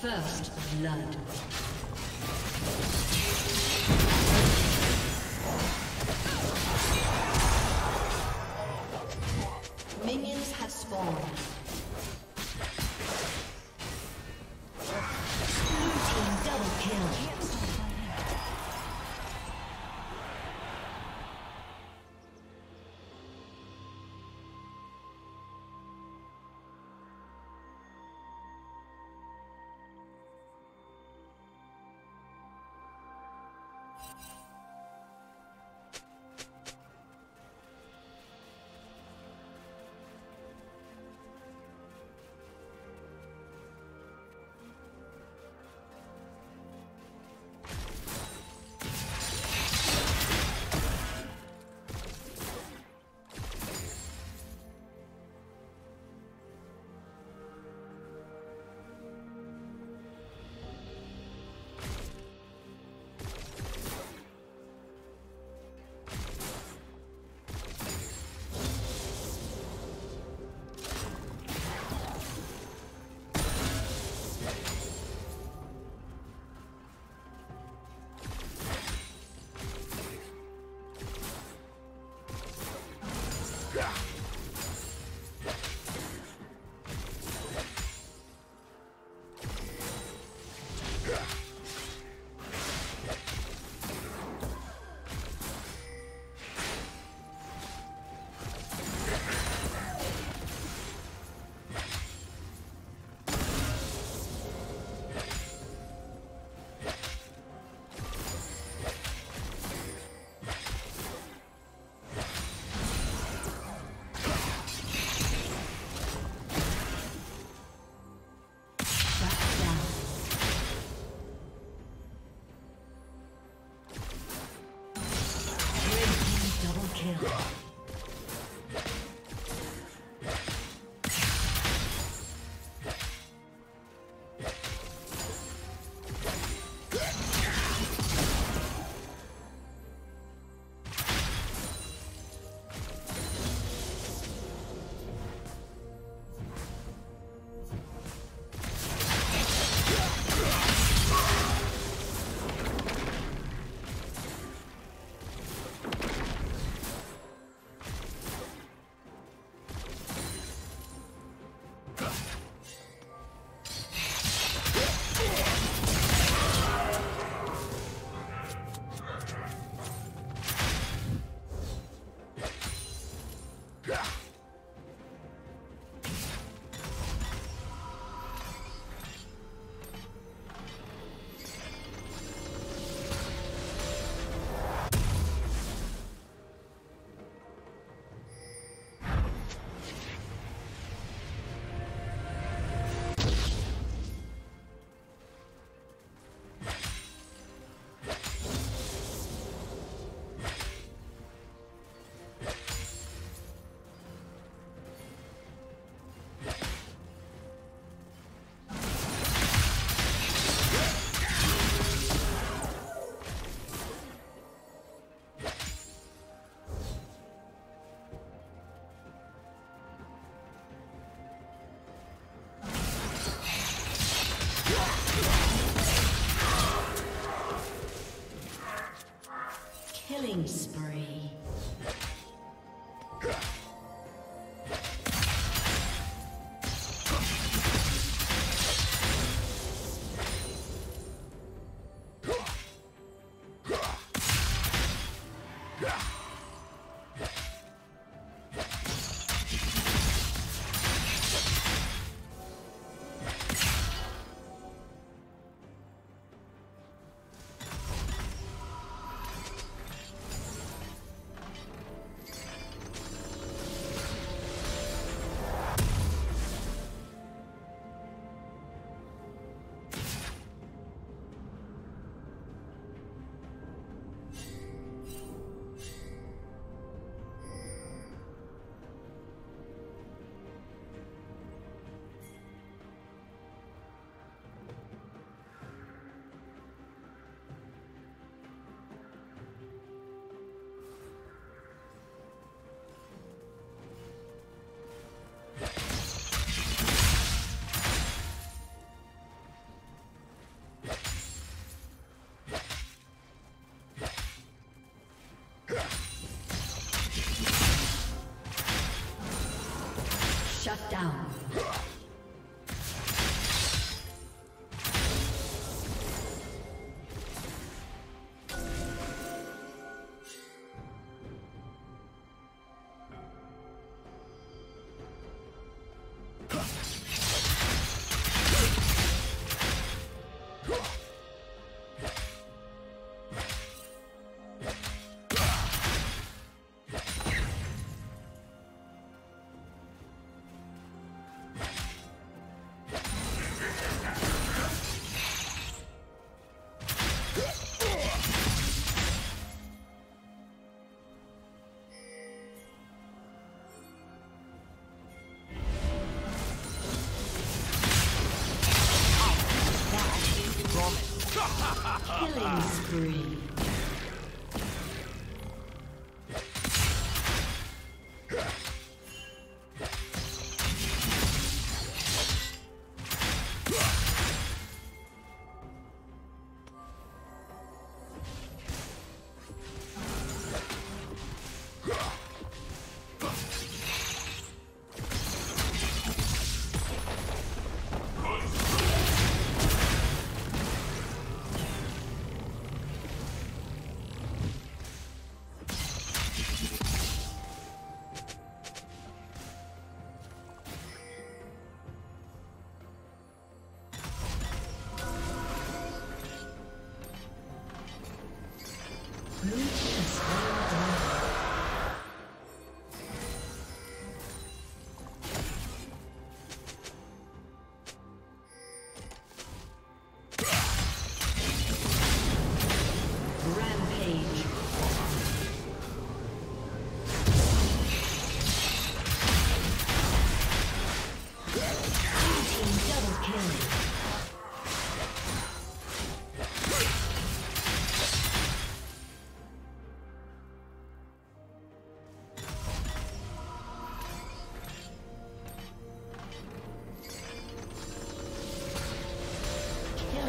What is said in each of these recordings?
First blood. Minions have spawned. Blue team double kill.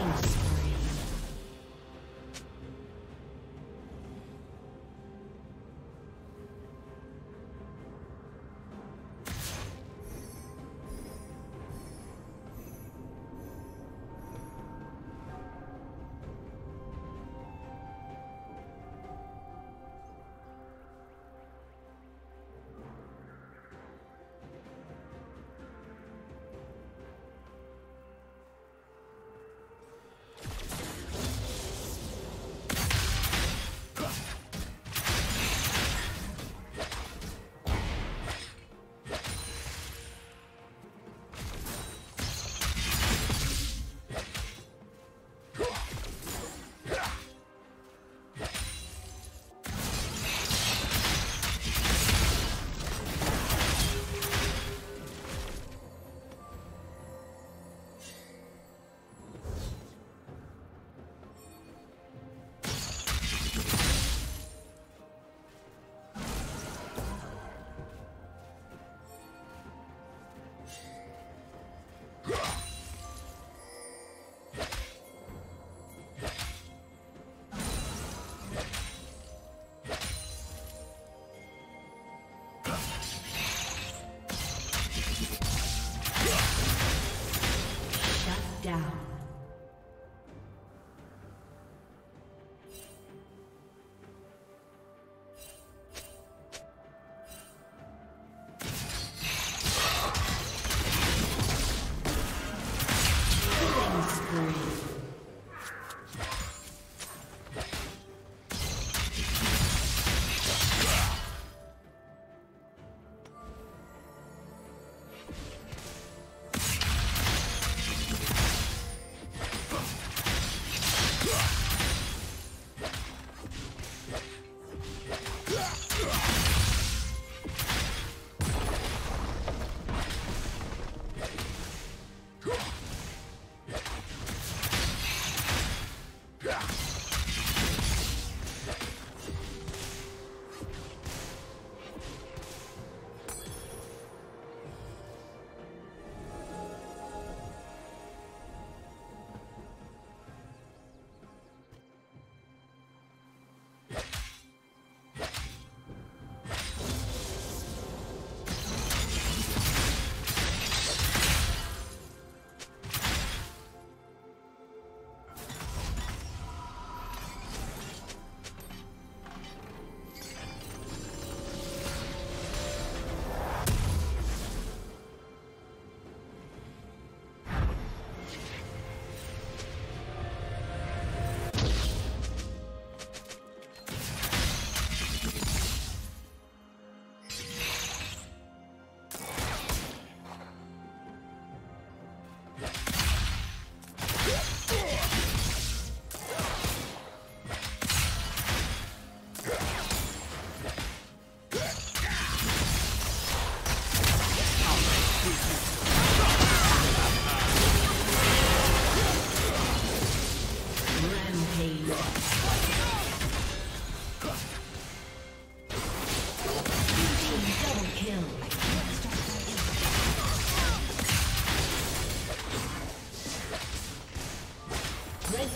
Killing spree.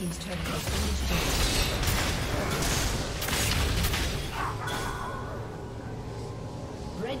team's turret has been destroyed. Red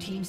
Team's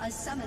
A summoner